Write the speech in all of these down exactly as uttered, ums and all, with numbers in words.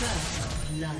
First blood.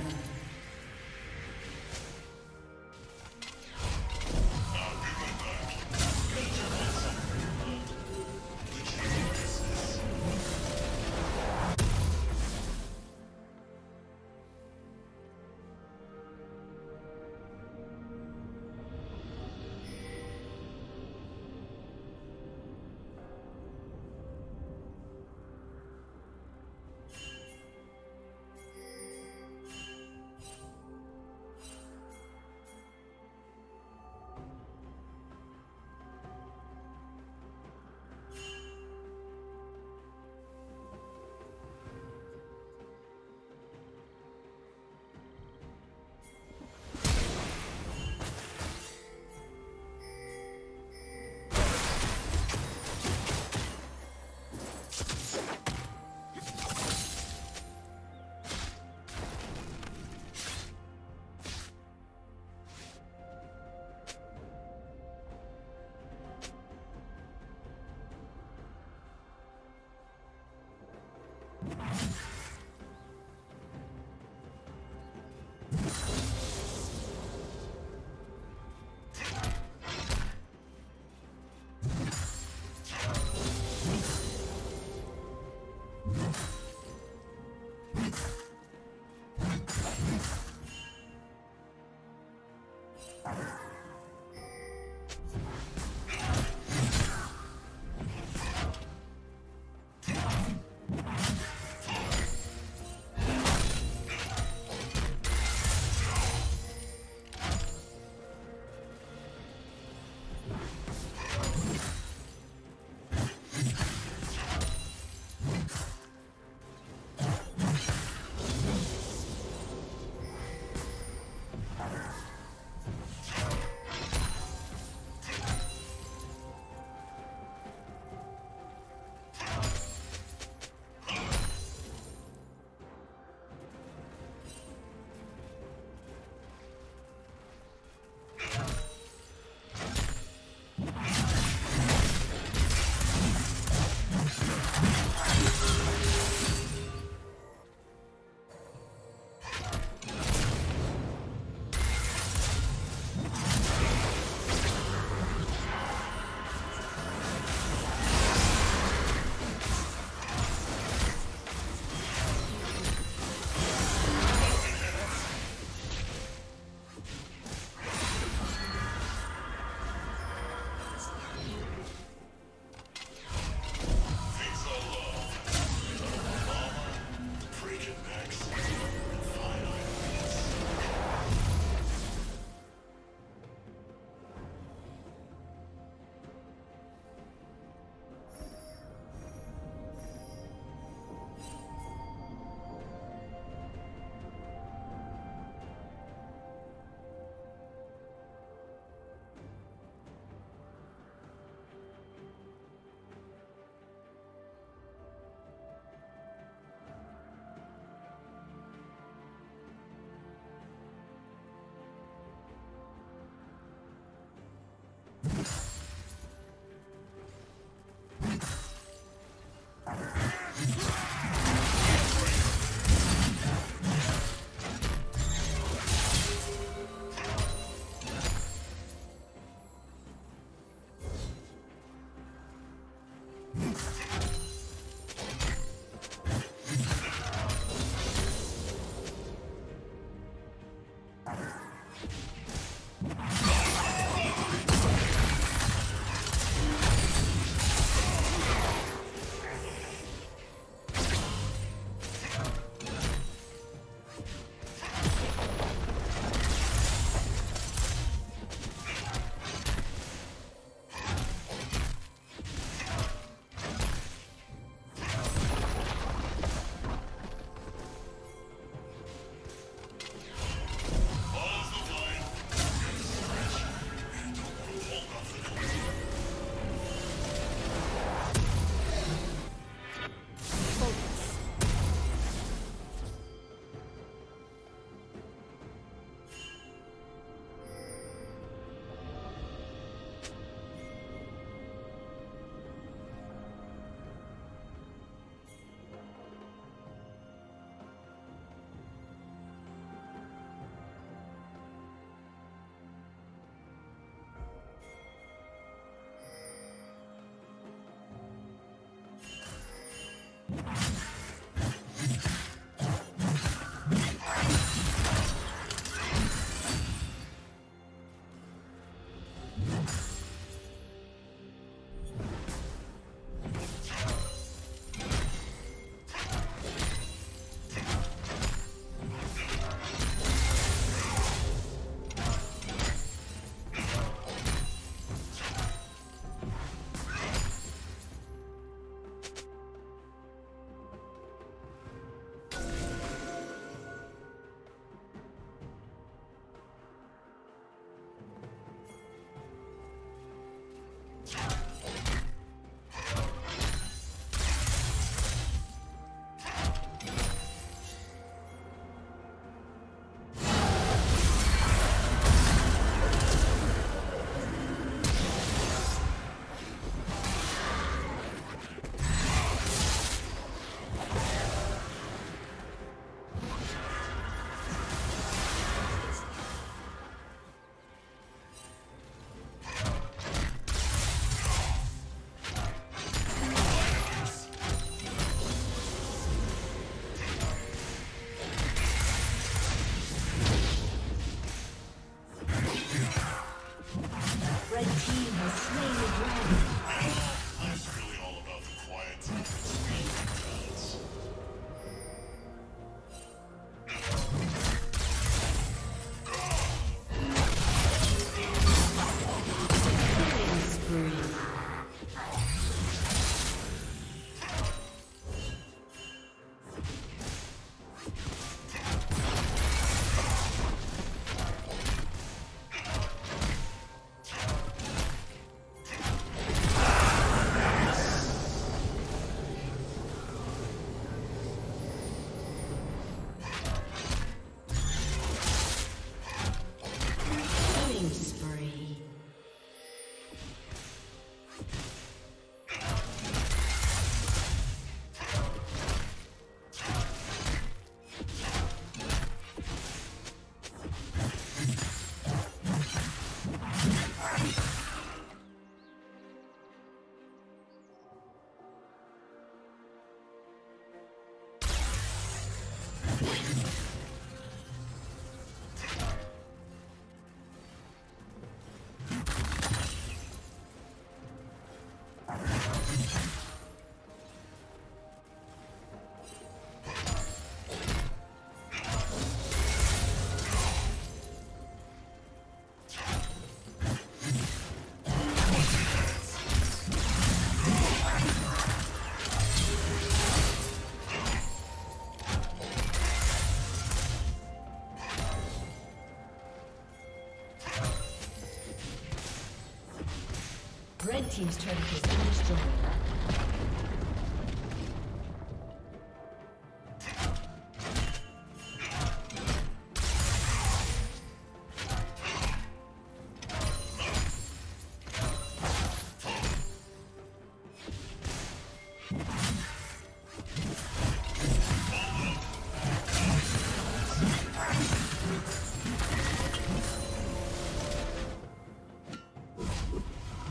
Red team's turret has been destroyed.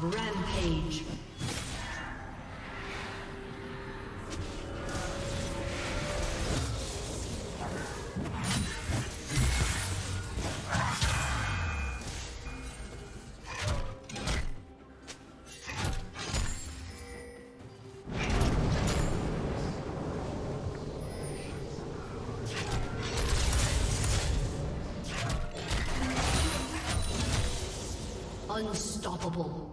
Rampage. Unstoppable.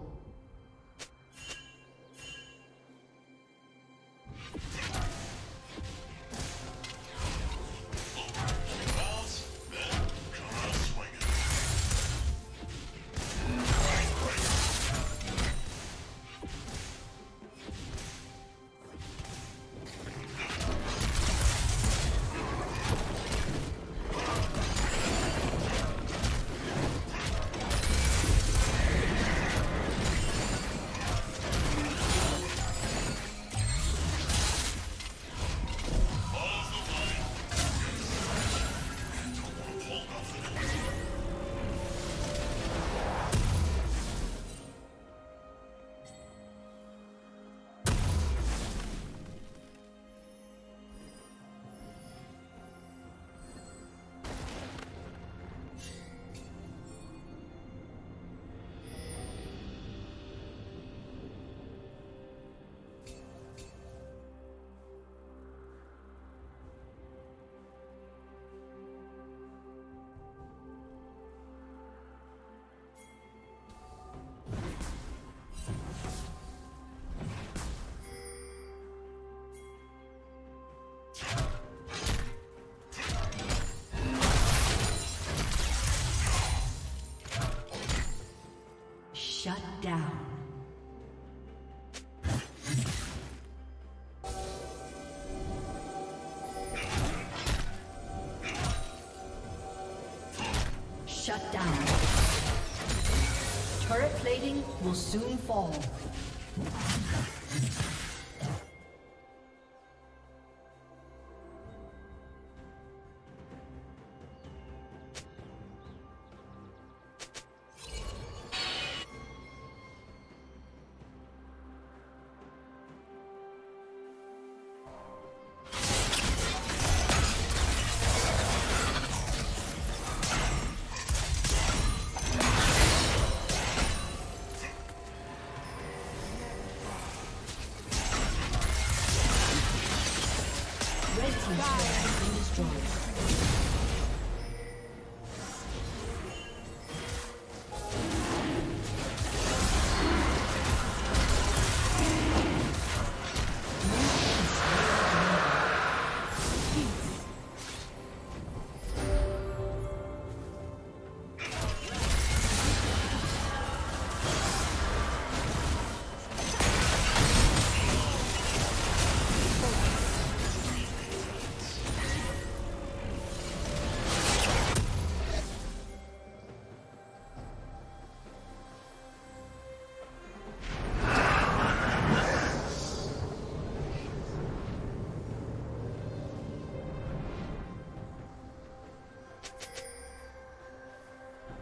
Shut down. Shut down. Turret plating will soon fall.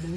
Blue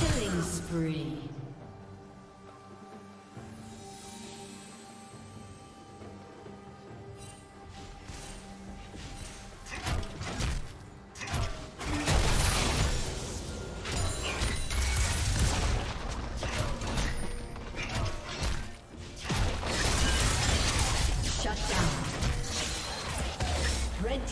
Killing spree.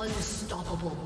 Unstoppable.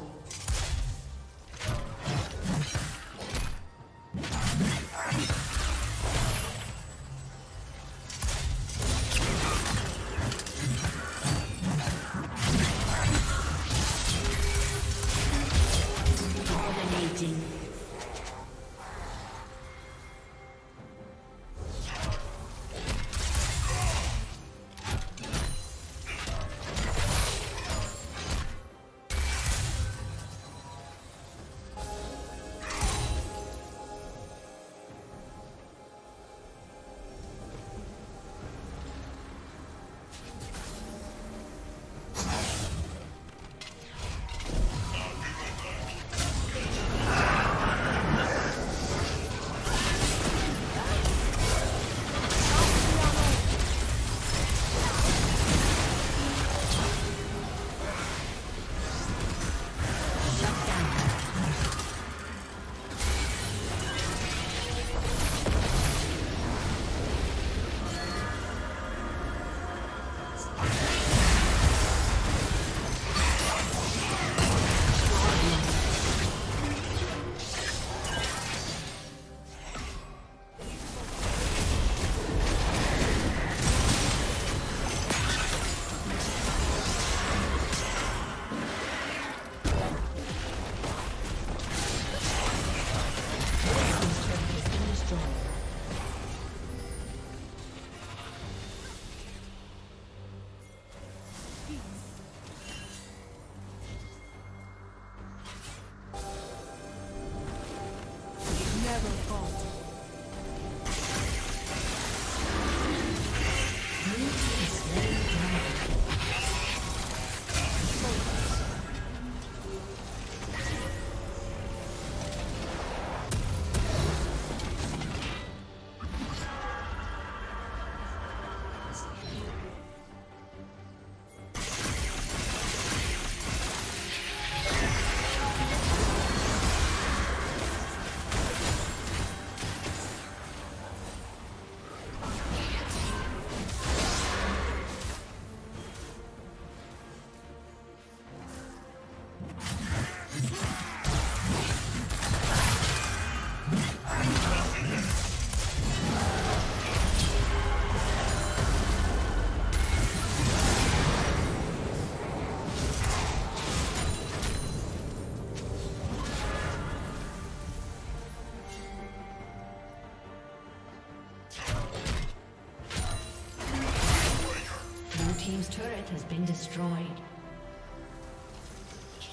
Blue team's turret has been destroyed.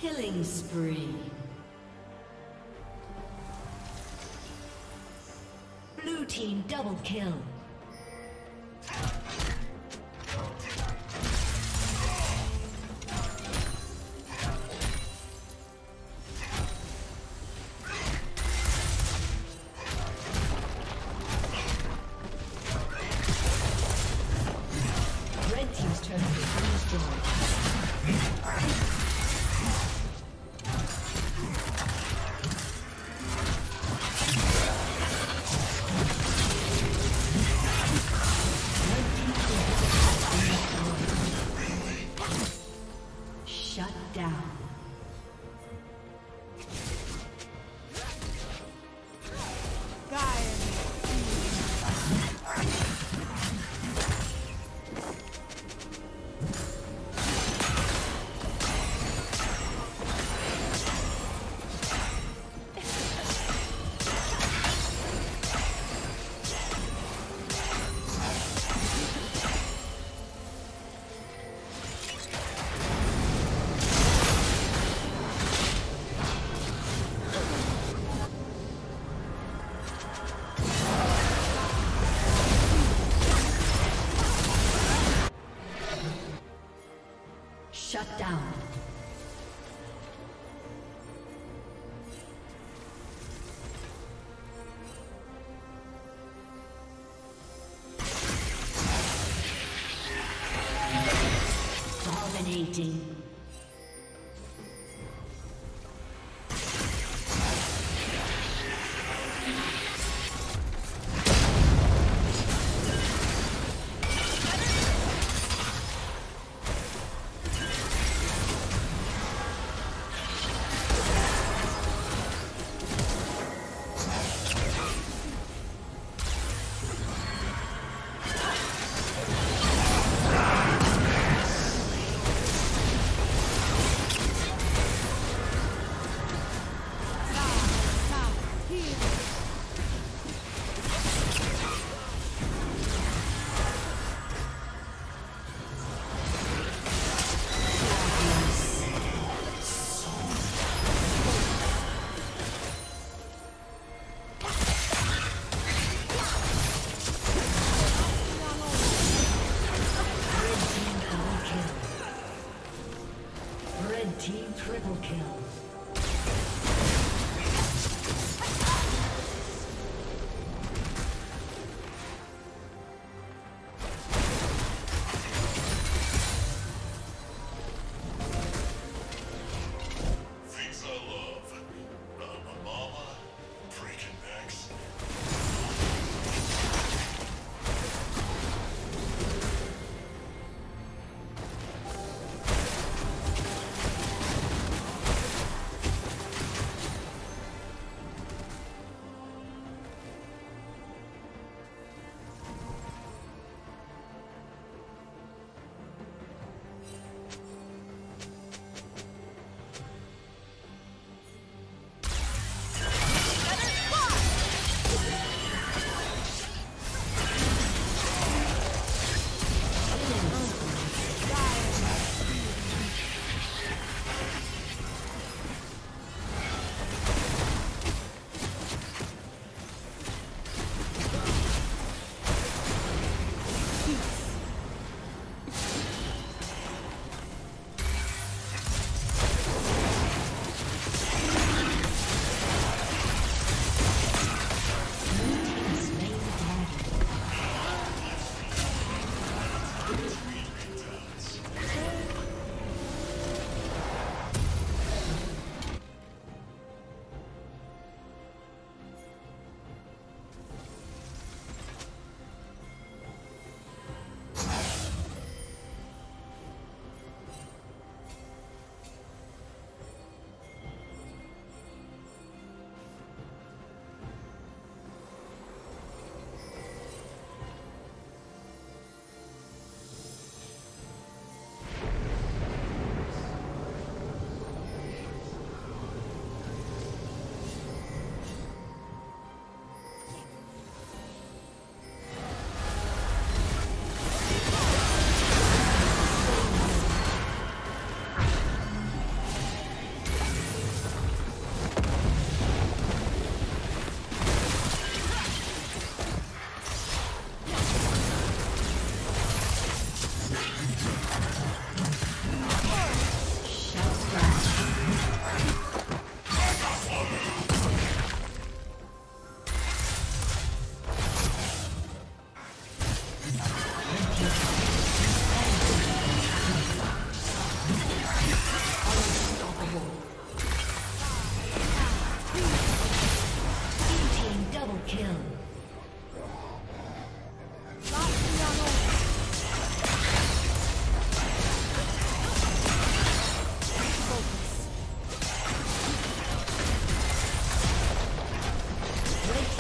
Killing spree. Blue team double kill. Shut down. Dominating.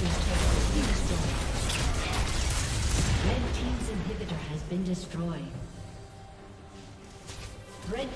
team's turret has been destroyed. Red team's inhibitor has been destroyed. Red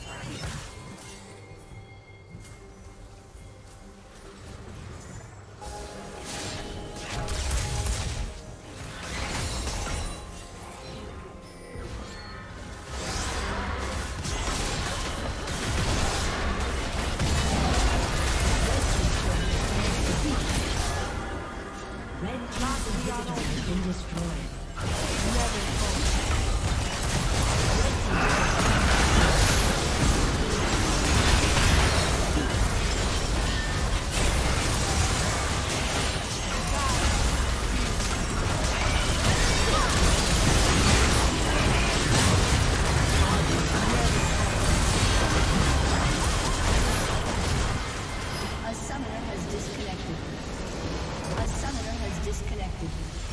Disconnected. A summoner has disconnected.